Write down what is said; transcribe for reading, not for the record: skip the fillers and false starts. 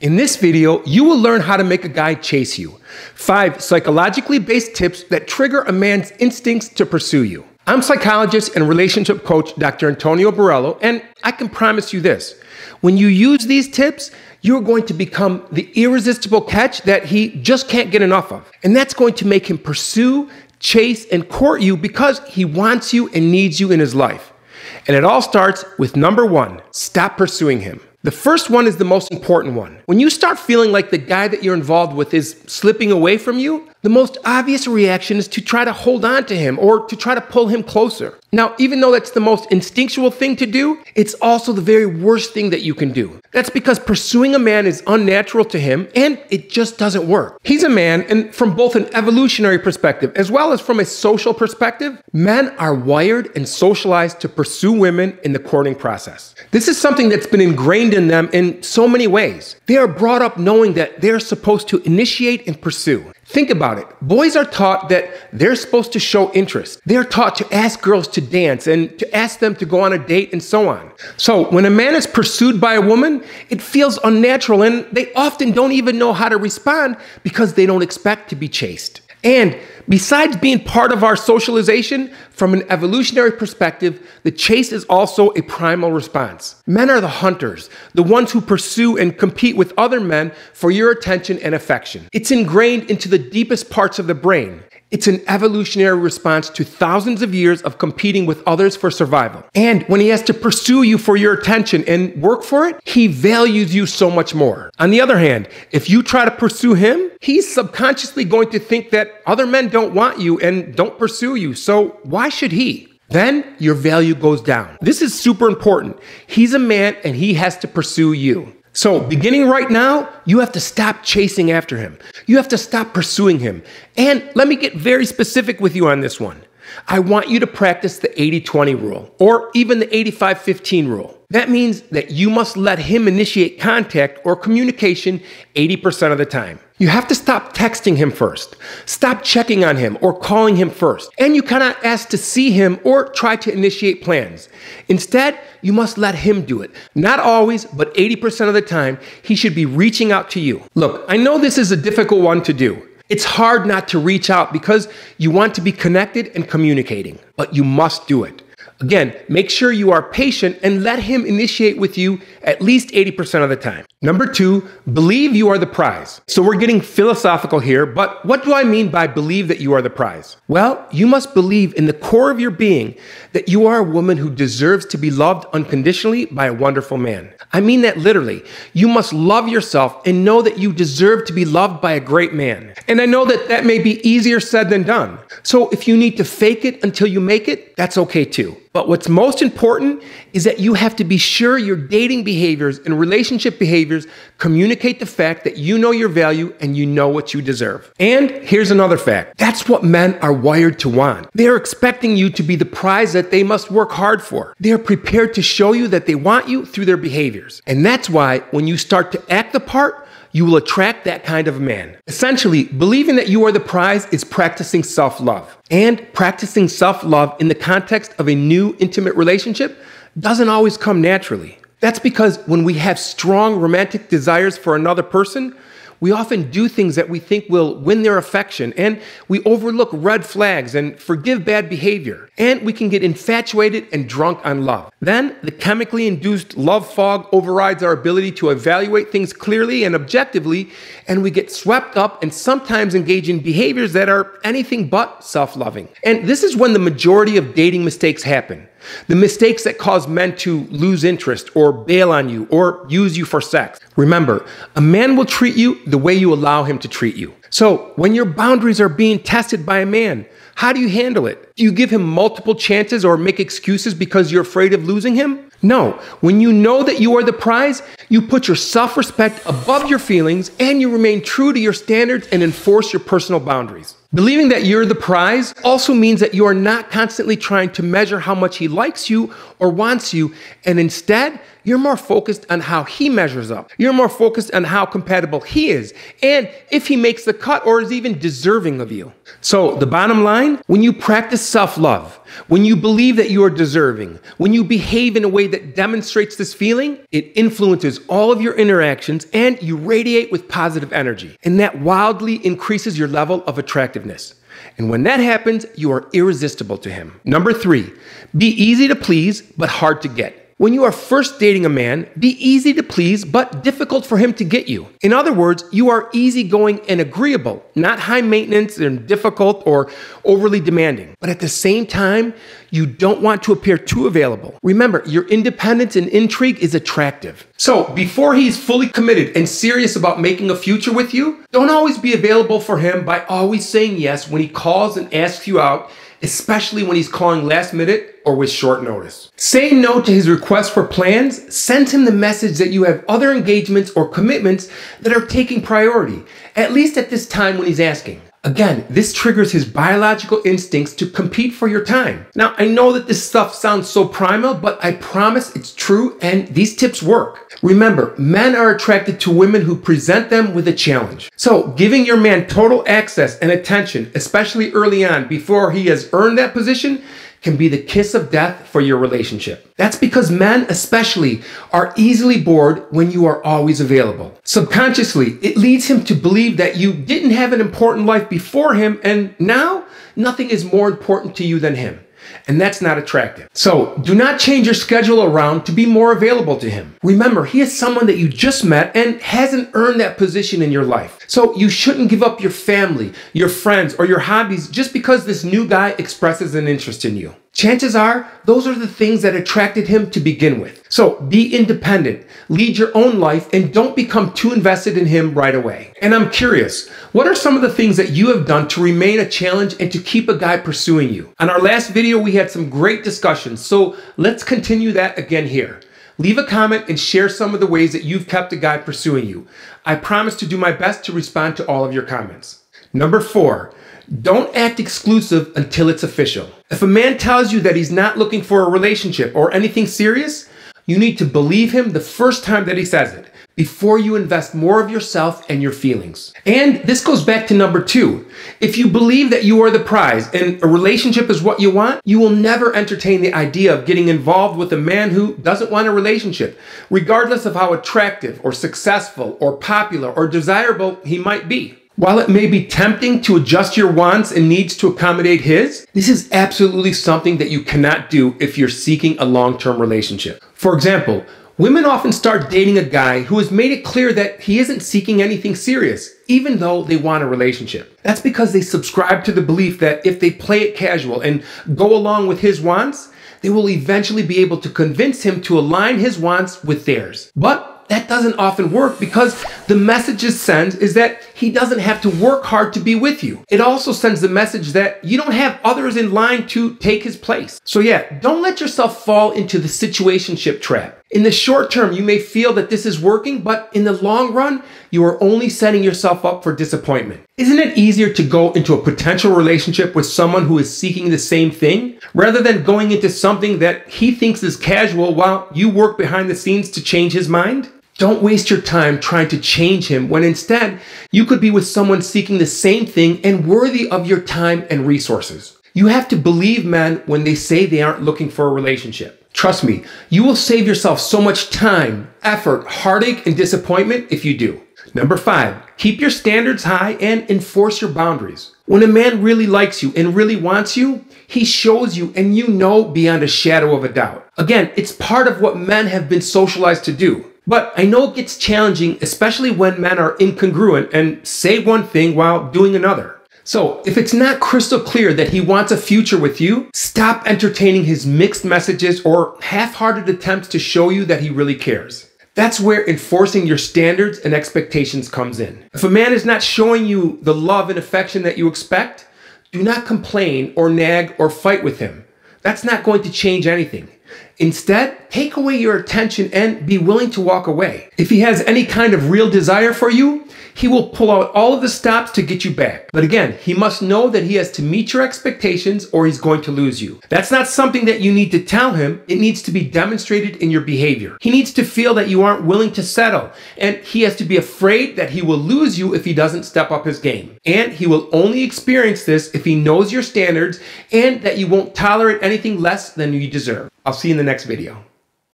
In this video, you will learn how to make a guy chase you. 5 psychologically based tips that trigger a man's instincts to pursue you. I'm psychologist and relationship coach, Dr. Antonio Borrello, and I can promise you this. When you use these tips, you're going to become the irresistible catch that he just can't get enough of. And that's going to make him pursue, chase, and court you because he wants you and needs you in his life. And it all starts with number 1, stop pursuing him. The first one is the most important one. When you start feeling like the guy that you're involved with is slipping away from you, the most obvious reaction is to try to hold on to him or to try to pull him closer. Now, even though that's the most instinctual thing to do, it's also the very worst thing that you can do. That's because pursuing a man is unnatural to him and it just doesn't work. He's a man, and from both an evolutionary perspective as well as from a social perspective, men are wired and socialized to pursue women in the courting process. This is something that's been ingrained in them in so many ways. They are brought up knowing that they're supposed to initiate and pursue. Think about it. Boys are taught that they're supposed to show interest. They're taught to ask girls to dance and to ask them to go on a date and so on. So when a man is pursued by a woman, it feels unnatural and they often don't even know how to respond because they don't expect to be chased. And besides being part of our socialization, from an evolutionary perspective, the chase is also a primal response. Men are the hunters, the ones who pursue and compete with other men for your attention and affection. It's ingrained into the deepest parts of the brain. It's an evolutionary response to thousands of years of competing with others for survival. And when he has to pursue you for your attention and work for it, he values you so much more. On the other hand, if you try to pursue him, he's subconsciously going to think that other men don't want you and don't pursue you, so why should he? Then your value goes down. This is super important. He's a man and he has to pursue you. So beginning right now, you have to stop chasing after him. You have to stop pursuing him. And let me get very specific with you on this one. I want you to practice the 80-20 rule or even the 85-15 rule. That means that you must let him initiate contact or communication 80% of the time. You have to stop texting him first. Stop checking on him or calling him first. And you cannot ask to see him or try to initiate plans. Instead, you must let him do it. Not always, but 80% of the time, he should be reaching out to you. Look, I know this is a difficult one to do. It's hard not to reach out because you want to be connected and communicating, but you must do it. Again, make sure you are patient and let him initiate with you at least 80% of the time. Number 2, believe you are the prize. So we're getting philosophical here, but what do I mean by believe that you are the prize? Well, you must believe in the core of your being that you are a woman who deserves to be loved unconditionally by a wonderful man. I mean that literally. You must love yourself and know that you deserve to be loved by a great man. And I know that that may be easier said than done. So if you need to fake it until you make it, that's okay too. But what's most important is that you have to be sure your dating behaviors and relationship behaviors communicate the fact that you know your value and you know what you deserve. And here's another fact. That's what men are wired to want. They're expecting you to be the prize that they must work hard for. They're prepared to show you that they want you through their behaviors. And that's why when you start to act the part, you will attract that kind of man. Essentially, believing that you are the prize is practicing self-love. And practicing self-love in the context of a new intimate relationship doesn't always come naturally. That's because when we have strong romantic desires for another person, we often do things that we think will win their affection, and we overlook red flags and forgive bad behavior, and we can get infatuated and drunk on love. Then the chemically induced love fog overrides our ability to evaluate things clearly and objectively, and we get swept up and sometimes engage in behaviors that are anything but self-loving. And this is when the majority of dating mistakes happen. The mistakes that cause men to lose interest or bail on you or use you for sex. Remember, a man will treat you the way you allow him to treat you. So when your boundaries are being tested by a man, how do you handle it? Do you give him multiple chances or make excuses because you're afraid of losing him? No. When you know that you are the prize, you put your self-respect above your feelings and you remain true to your standards and enforce your personal boundaries. Believing that you're the prize also means that you are not constantly trying to measure how much he likes you or wants you, and instead, you're more focused on how he measures up. You're more focused on how compatible he is and if he makes the cut or is even deserving of you. So the bottom line, when you practice self-love, when you believe that you are deserving, when you behave in a way that demonstrates this feeling, it influences all of your interactions and you radiate with positive energy. And that wildly increases your level of attractiveness. And when that happens, you are irresistible to him. Number three, be easy to please, but hard to get. When you are first dating a man, be easy to please, but difficult for him to get you. In other words, you are easygoing and agreeable, not high maintenance and difficult or overly demanding. But at the same time, you don't want to appear too available. Remember, your independence and intrigue is attractive. So before he's fully committed and serious about making a future with you, don't always be available for him by always saying yes when he calls and asks you out, especially when he's calling last minute or with short notice. Say no to his request for plans. Send him the message that you have other engagements or commitments that are taking priority, at least at this time when he's asking. Again, this triggers his biological instincts to compete for your time. Now, I know that this stuff sounds so primal, but I promise it's true and these tips work. Remember, men are attracted to women who present them with a challenge. So giving your man total access and attention, especially early on before he has earned that position, can be the kiss of death for your relationship. That's because men especially are easily bored when you are always available. Subconsciously, it leads him to believe that you didn't have an important life before him and now nothing is more important to you than him. And that's not attractive. So do not change your schedule around to be more available to him. Remember, he is someone that you just met and hasn't earned that position in your life. So you shouldn't give up your family, your friends, or your hobbies just because this new guy expresses an interest in you. Chances are, those are the things that attracted him to begin with. So be independent, lead your own life, and don't become too invested in him right away. And I'm curious, what are some of the things that you have done to remain a challenge and to keep a guy pursuing you? On our last video, we had some great discussions, so let's continue that again here. Leave a comment and share some of the ways that you've kept a guy pursuing you. I promise to do my best to respond to all of your comments. Number four, don't act exclusive until it's official. If a man tells you that he's not looking for a relationship or anything serious, you need to believe him the first time that he says it, before you invest more of yourself and your feelings. And this goes back to number two. If you believe that you are the prize and a relationship is what you want, you will never entertain the idea of getting involved with a man who doesn't want a relationship, regardless of how attractive or successful or popular or desirable he might be. While it may be tempting to adjust your wants and needs to accommodate his, this is absolutely something that you cannot do if you're seeking a long-term relationship. For example, women often start dating a guy who has made it clear that he isn't seeking anything serious, even though they want a relationship. That's because they subscribe to the belief that if they play it casual and go along with his wants, they will eventually be able to convince him to align his wants with theirs. But that doesn't often work because the message it sends is that he doesn't have to work hard to be with you. It also sends the message that you don't have others in line to take his place. So yeah, don't let yourself fall into the situationship trap. In the short term, you may feel that this is working, but in the long run, you are only setting yourself up for disappointment. Isn't it easier to go into a potential relationship with someone who is seeking the same thing, rather than going into something that he thinks is casual while you work behind the scenes to change his mind? Don't waste your time trying to change him when instead you could be with someone seeking the same thing and worthy of your time and resources. You have to believe men when they say they aren't looking for a relationship. Trust me, you will save yourself so much time, effort, heartache, and disappointment if you do. Number five, keep your standards high and enforce your boundaries. When a man really likes you and really wants you, he shows you and you know beyond a shadow of a doubt. Again, it's part of what men have been socialized to do. But I know it gets challenging, especially when men are incongruent and say one thing while doing another. So if it's not crystal clear that he wants a future with you, stop entertaining his mixed messages or half-hearted attempts to show you that he really cares. That's where enforcing your standards and expectations comes in. If a man is not showing you the love and affection that you expect, do not complain or nag or fight with him. That's not going to change anything. Instead, take away your attention and be willing to walk away. If he has any kind of real desire for you, he will pull out all of the stops to get you back. But again, he must know that he has to meet your expectations or he's going to lose you. That's not something that you need to tell him. It needs to be demonstrated in your behavior. He needs to feel that you aren't willing to settle, and he has to be afraid that he will lose you if he doesn't step up his game. And he will only experience this if he knows your standards and that you won't tolerate anything less than you deserve. I'll see you in the next video.